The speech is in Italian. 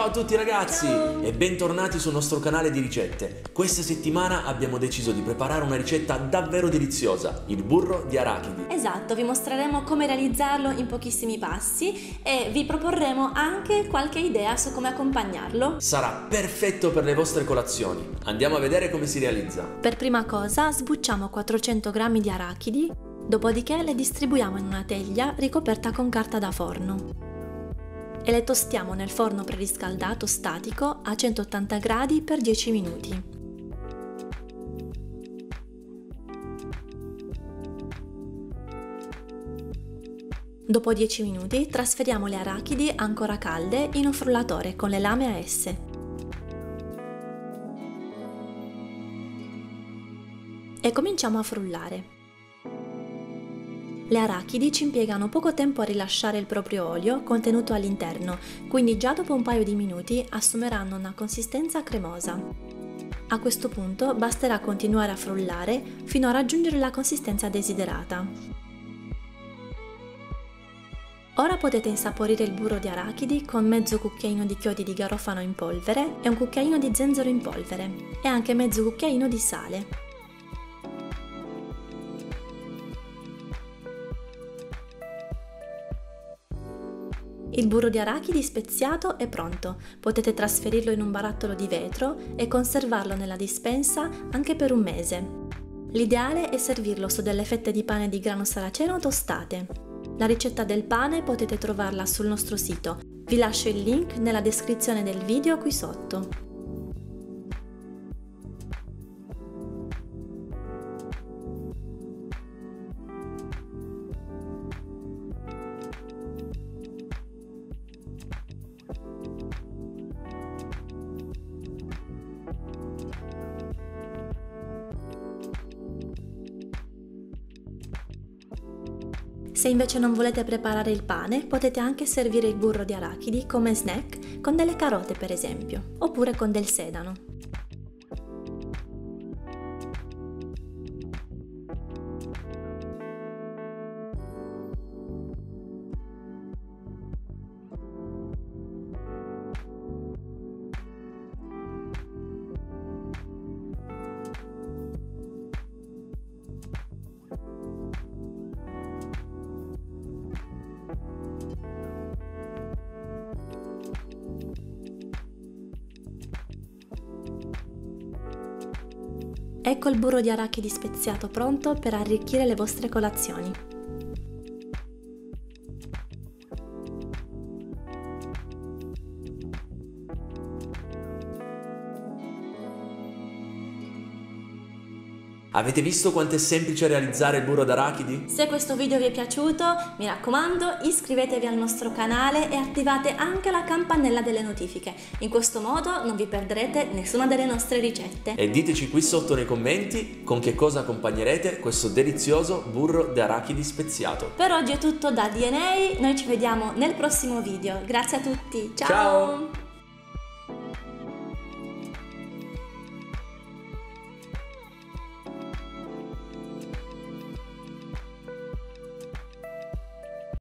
Ciao a tutti ragazzi e bentornati sul nostro canale di ricette. Questa settimana abbiamo deciso di preparare una ricetta davvero deliziosa, il burro di arachidi. Esatto, vi mostreremo come realizzarlo in pochissimi passi e vi proporremo anche qualche idea su come accompagnarlo. Sarà perfetto per le vostre colazioni. Andiamo a vedere come si realizza. Per prima cosa sbucciamo 400 g di arachidi, dopodiché le distribuiamo in una teglia ricoperta con carta da forno e le tostiamo nel forno preriscaldato statico a 180 gradi per 10 minuti. Dopo 10 minuti trasferiamo le arachidi ancora calde in un frullatore con le lame a esse e cominciamo a frullare. Le arachidi ci impiegano poco tempo a rilasciare il proprio olio contenuto all'interno, quindi già dopo un paio di minuti assumeranno una consistenza cremosa. A questo punto basterà continuare a frullare fino a raggiungere la consistenza desiderata. Ora potete insaporire il burro di arachidi con mezzo cucchiaino di chiodi di garofano in polvere e un cucchiaino di zenzero in polvere e anche mezzo cucchiaino di sale. Il burro di arachidi speziato è pronto, potete trasferirlo in un barattolo di vetro e conservarlo nella dispensa anche per un mese. L'ideale è servirlo su delle fette di pane di grano saraceno tostate. La ricetta del pane potete trovarla sul nostro sito, vi lascio il link nella descrizione del video qui sotto. Se invece non volete preparare il pane, potete anche servire il burro di arachidi come snack con delle carote per esempio, oppure con del sedano. Ecco il burro di arachidi speziato pronto per arricchire le vostre colazioni. Avete visto quanto è semplice realizzare il burro d'arachidi? Se questo video vi è piaciuto, mi raccomando, iscrivetevi al nostro canale e attivate anche la campanella delle notifiche. In questo modo non vi perderete nessuna delle nostre ricette. E diteci qui sotto nei commenti con che cosa accompagnerete questo delizioso burro d'arachidi speziato. Per oggi è tutto da DNA, noi ci vediamo nel prossimo video. Grazie a tutti, ciao! Ciao.